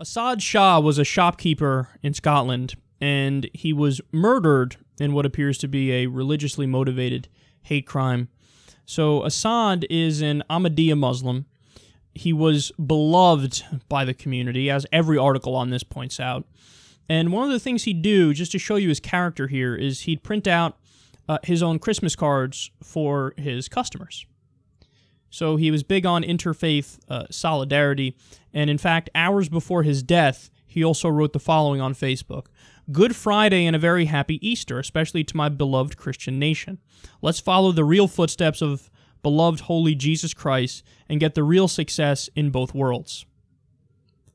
Asad Shah was a shopkeeper in Scotland, and he was murdered in what appears to be a religiously motivated hate crime. So Asad is an Ahmadiyya Muslim. He was beloved by the community, as every article on this points out. And one of the things he'd do, just to show you his character here, is he'd print out his own Christmas cards for his customers. So he was big on interfaith solidarity, and in fact, hours before his death, he also wrote the following on Facebook. "Good Friday and a very happy Easter, especially to my beloved Christian nation. Let's follow the real footsteps of beloved holy Jesus Christ and get the real success in both worlds."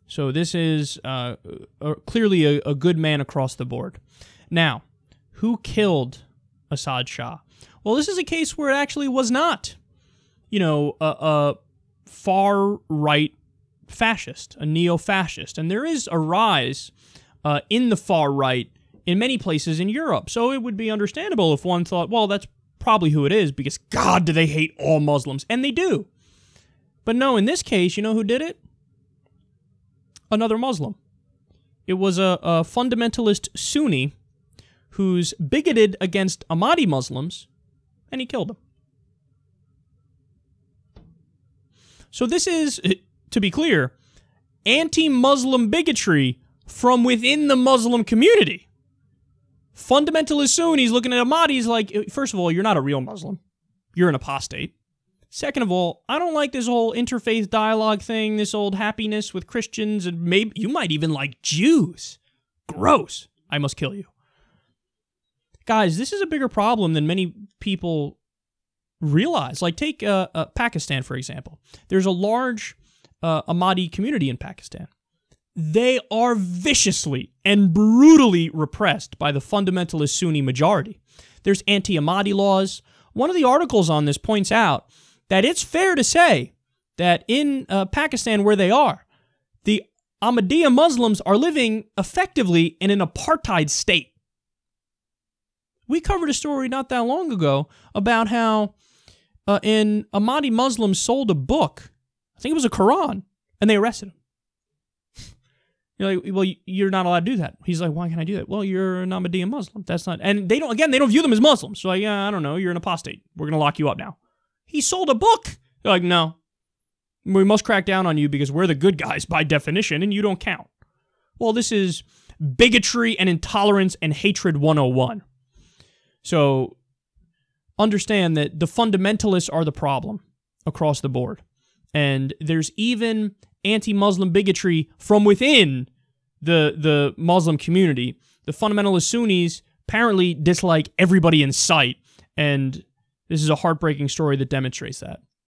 So this is clearly a good man across the board. Now, who killed Asad Shah? Well, this is a case where it actually was not, you know, a far-right fascist, a neo-fascist. And there is a rise in the far-right in many places in Europe. So it would be understandable if one thought, well, that's probably who it is, because God, do they hate all Muslims. And they do. But no, in this case, you know who did it? Another Muslim. It was a fundamentalist Sunni who's bigoted against Ahmadi Muslims, and he killed them. So this is, to be clear, anti-Muslim bigotry from within the Muslim community. Fundamentalist Sunnis looking at Ahmadis like, first of all, you're not a real Muslim. You're an apostate. Second of all, I don't like this whole interfaith dialogue thing, this old happiness with Christians, and maybe you might even like Jews. Gross. I must kill you. Guys, this is a bigger problem than many people realize. Like, take Pakistan, for example. There's a large Ahmadi community in Pakistan. They are viciously and brutally repressed by the fundamentalist Sunni majority. There's anti-Ahmadi laws. One of the articles on this points out that it's fair to say that in Pakistan, where they are, the Ahmadiyya Muslims are living effectively in an apartheid state. We covered a story not that long ago about how an Ahmadi Muslim sold a book, I think it was a Quran, and they arrested him. You're like, well, you're not allowed to do that. He's like, why can't I do that? Well, you're an Ahmadiyya Muslim. That's not, and they don't, again, they don't view them as Muslims. So like, yeah, I don't know, you're an apostate. We're going to lock you up now. He sold a book. They're like, no, we must crack down on you because we're the good guys by definition, and you don't count. Well, this is bigotry and intolerance and hatred 101. So understand that the fundamentalists are the problem across the board. And there's even anti-Muslim bigotry from within the Muslim community. The fundamentalist Sunnis apparently dislike everybody in sight, and this is a heartbreaking story that demonstrates that.